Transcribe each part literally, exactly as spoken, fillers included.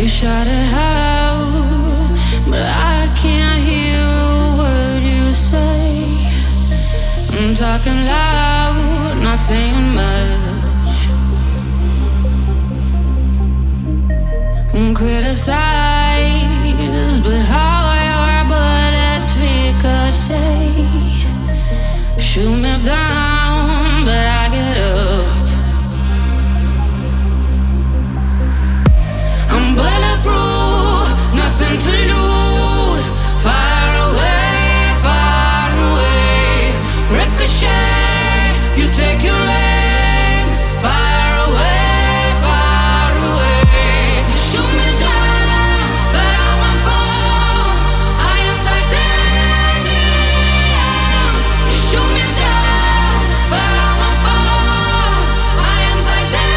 You shouted how, but I can't hear a word you say. I'm talking loud, not saying much. I'm criticized, but how your bullets ricochet. Shoot me down, but I get up. Bulletproof, nothing to lose. Far away, far away. Ricochet, you take your aim. Far away, far away. You shoot me down, but I won't fall. I am titanium. You shoot me down, but I won't fall. I am titanium.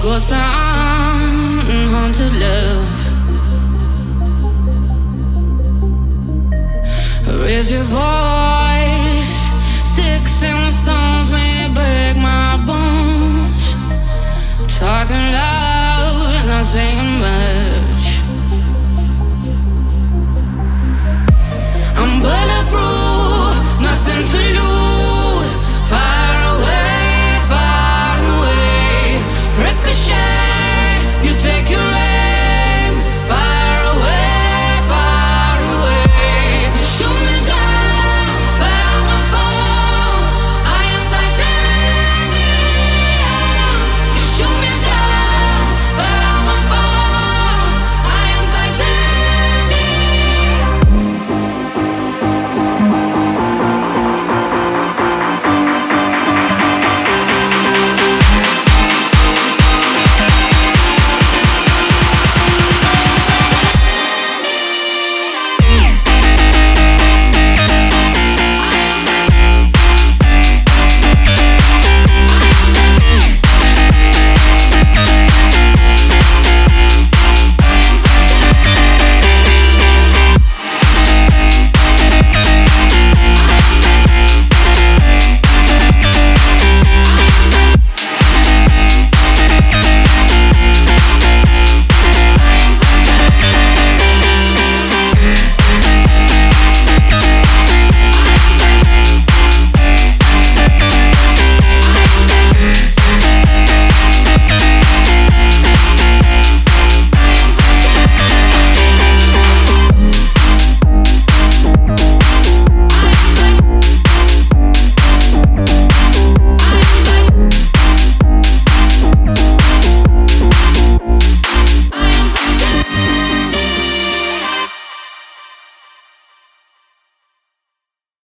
Ghost town and haunted love. Raise your voice. Sticks and stones may break my bones. Talking loud and not saying much.